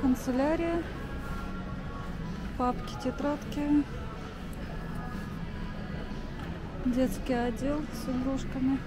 Канцелярия, папки, тетрадки, детский отдел с игрушками.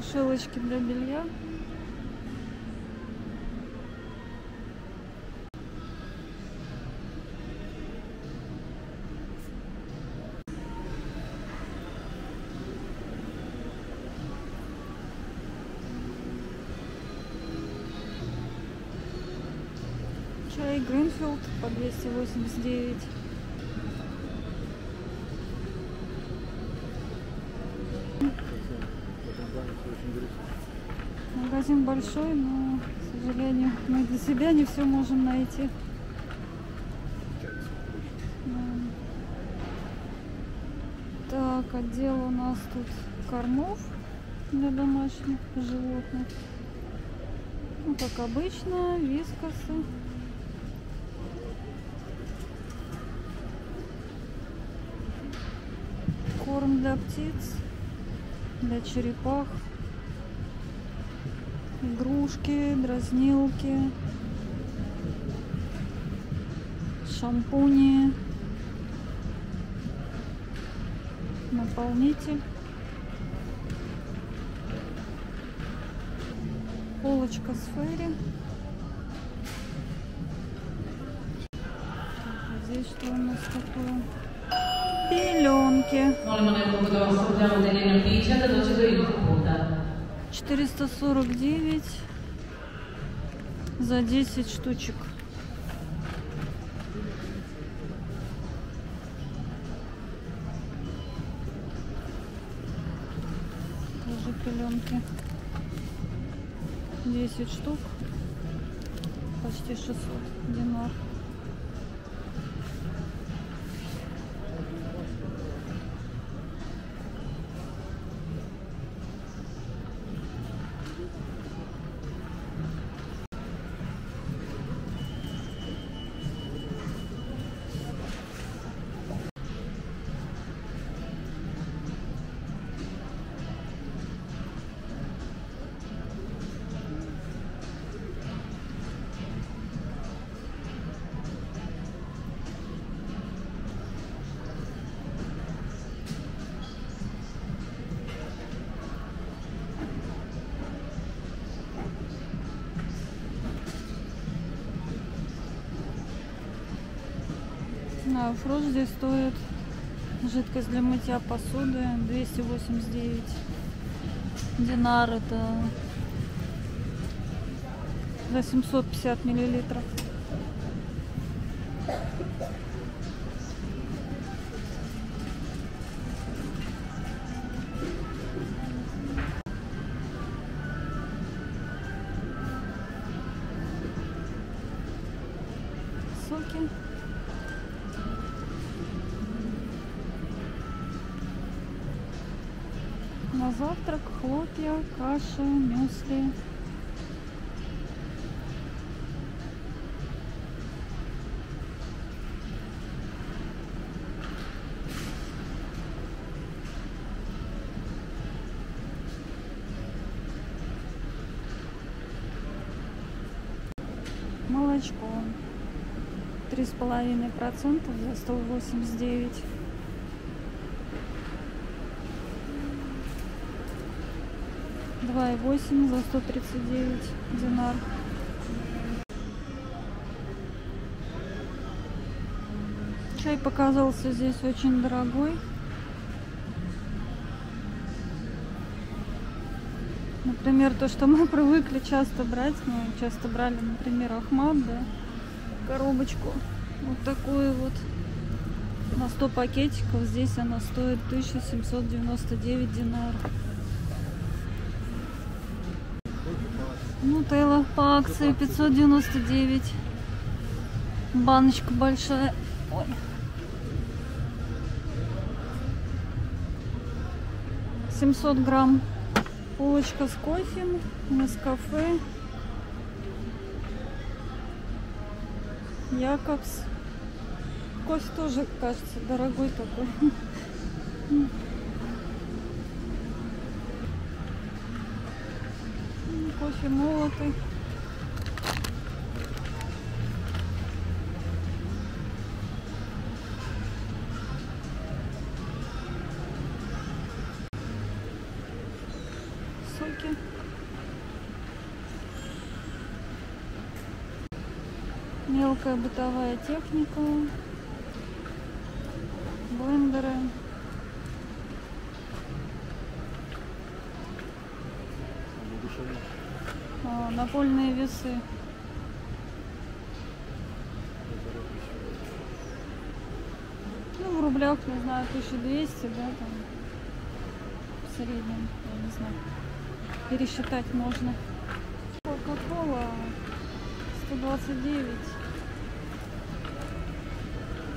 Сушилочки для белья. Чай Гринфилд по 289. Магазин большой, но, к сожалению, мы для себя не все можем найти. Так, отдел у нас тут кормов для домашних животных. Ну, как обычно, вискасы. Корм для птиц, для черепах. Игрушки, дразнилки, шампуни, наполнитель. Полочка с фейри. А здесь что у нас такое? Пеленки. 449 за 10 штучек. Тоже пеленки. 10 штук. Почти 600 динар. знаю, Фрос здесь стоит жидкость для мытья посуды 289 динар, это за 750 миллилитров. Соки. На завтрак хлопья, каша, мюсли. Молочко 3,5% за 189. $2,8 за 139 динар. Чай показался здесь очень дорогой. Например, то, что мы привыкли часто брать, мы часто брали, например, Ахмад, да, коробочку вот такую вот на 100 пакетиков, здесь она стоит 1799 динар. Нутелла по акции 599. Баночка большая. Ой. $700 грамм. Полочка с кофе, Нескафе, Якобс. Кофе тоже, кажется, дорогой такой. Кофе молотый. Соки. Мелкая бытовая техника. Блендеры. Напольные весы. Ну, в рублях, не знаю, 1200, да, там, в среднем, я не знаю, пересчитать можно. Coca-Cola 129.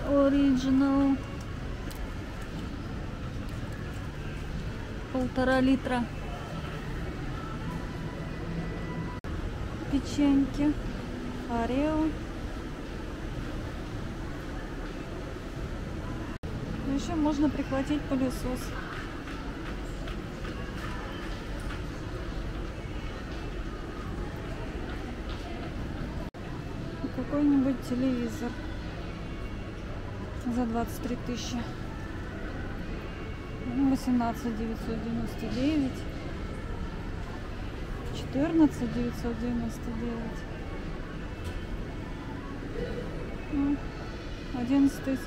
Original 1,5 литра. Печеньки, Орео. Но еще можно прихватить пылесос. И какой-нибудь телевизор за 23 000. 18 999. 14 999, 11 000.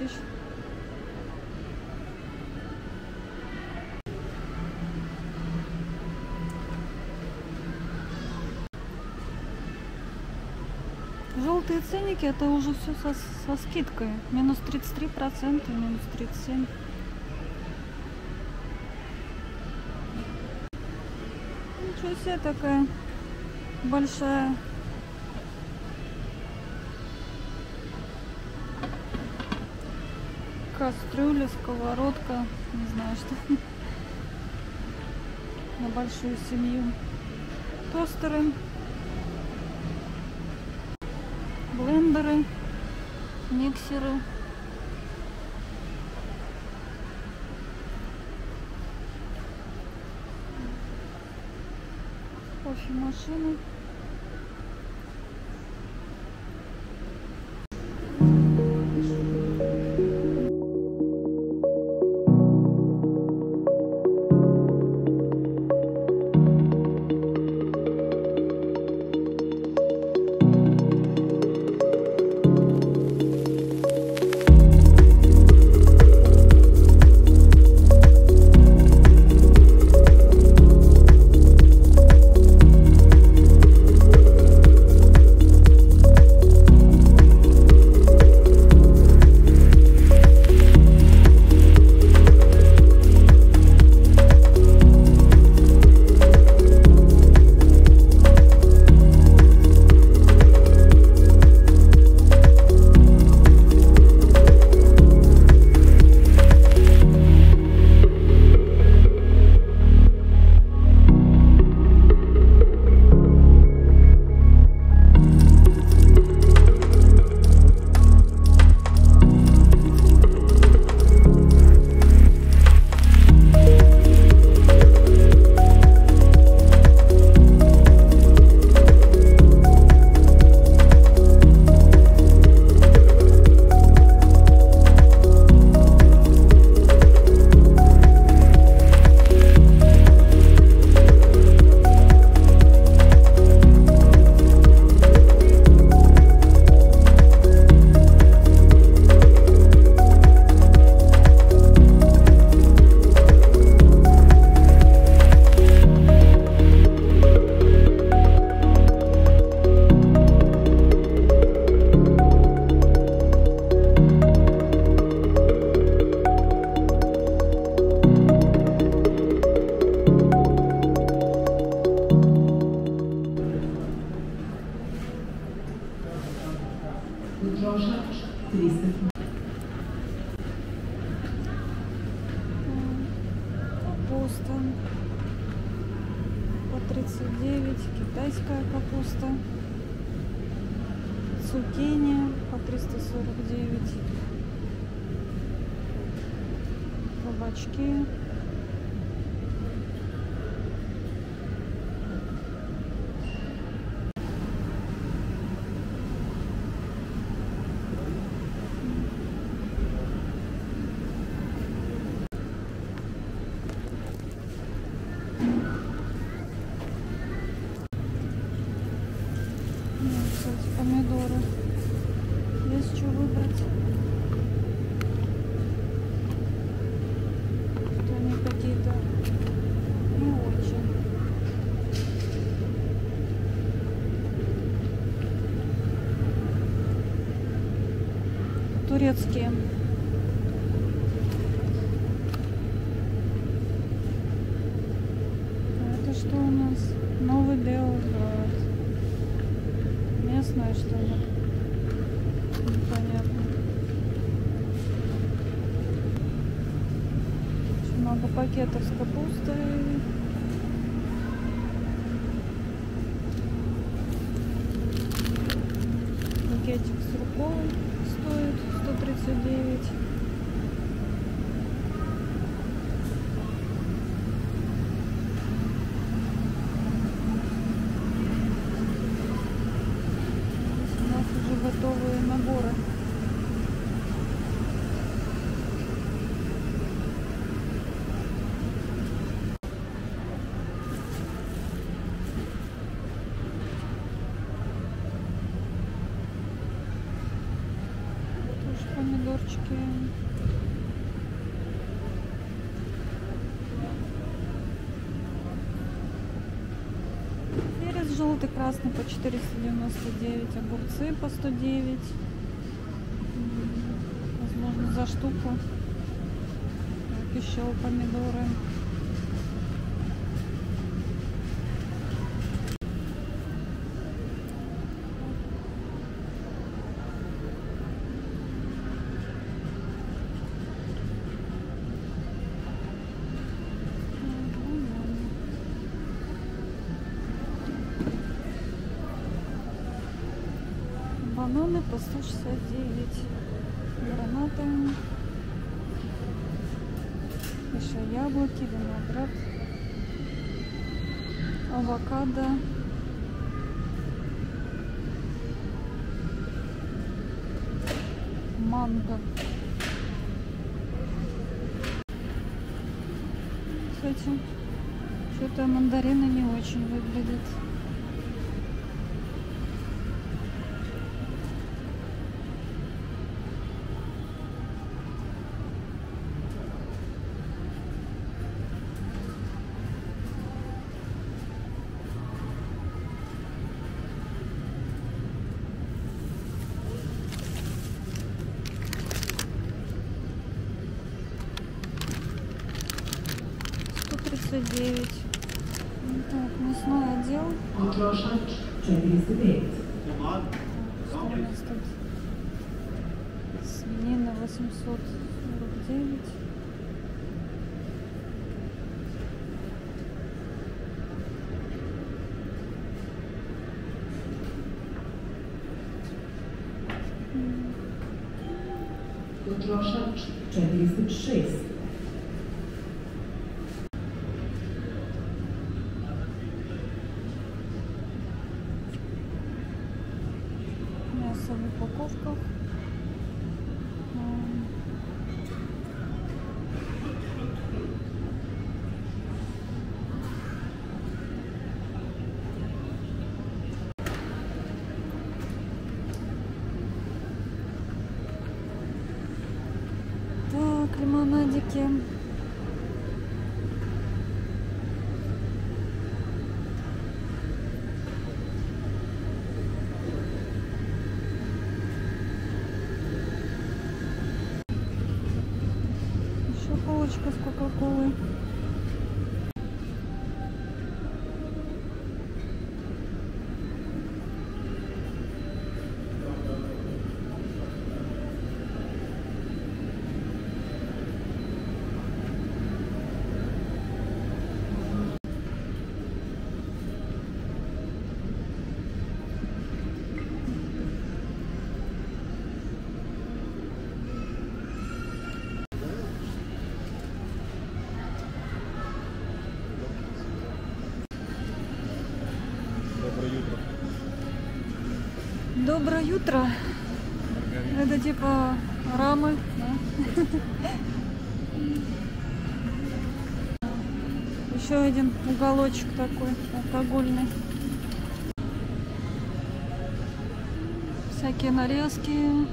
Желтые ценники, это уже все со скидкой, минус 33%, минус 37%. Ничего себе, такая большая. Кастрюля, сковородка, не знаю что. На большую семью. Тостеры. Блендеры. Миксеры. Кофемашины. у Джоша 300. Капуста по 39, китайская капуста, цукини по 349, кабачки. Помидоры. Есть что выбрать. Тут они какие-то не очень. Турецкие. А это что у нас? Новый Белград. Местное что-то непонятно. Очень много пакетов с капустой. Пакетик с рукой стоит 139. Готовые наборы. Тоже помидорчики. Желтый, красный по 499, огурцы по 109, возможно за штуку. Так, еще помидоры. Бананы по 169, гранаты, еще яблоки, виноград, авокадо, манго. Кстати, что-то мандарины не очень выглядят. Так, мясной отдел. Свинина 849. В упаковках. Так, лимонадики. Полочка с Coca-Cola. Доброе утро. Это типа рамы, да? Еще один уголочек такой алкогольный. Всякие нарезки.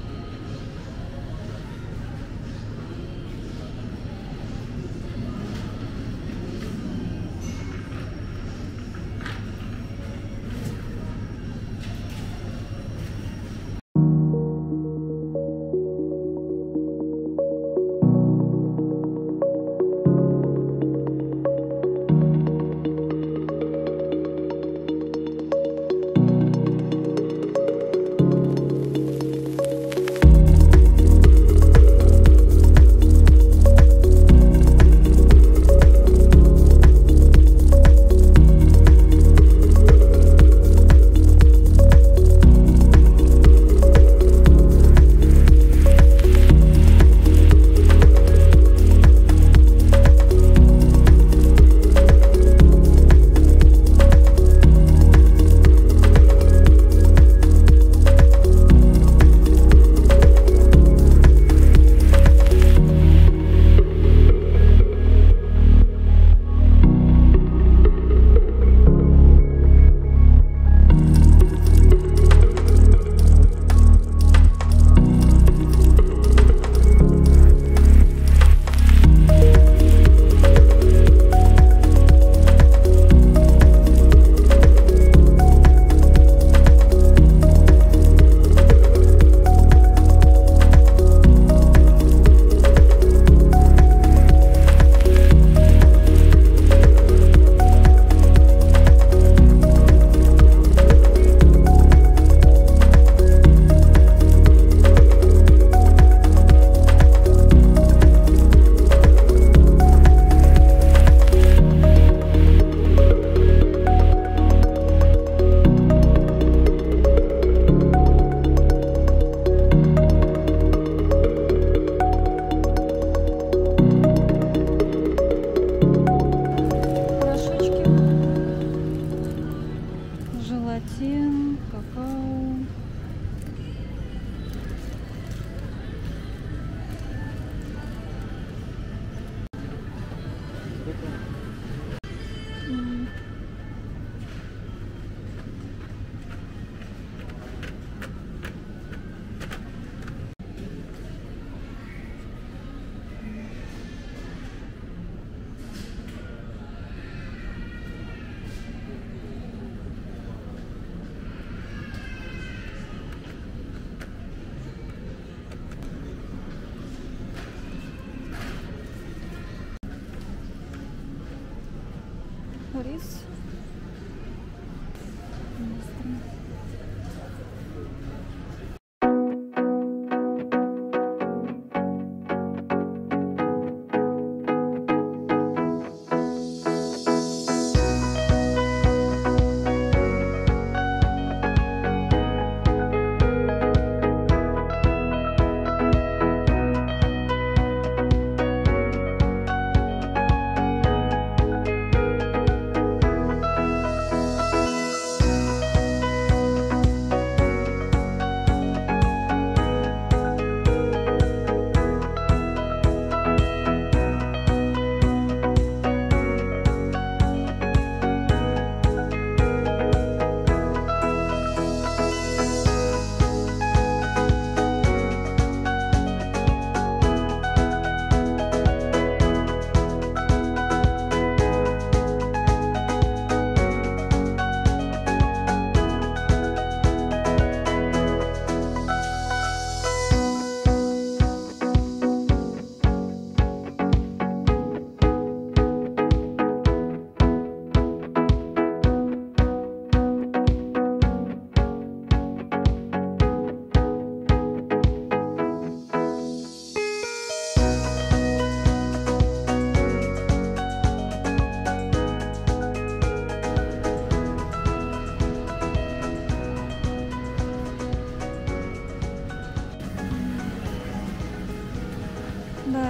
Рис.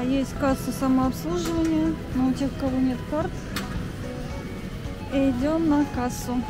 Есть касса самообслуживания, но у тех, у кого нет карт. И идем на кассу.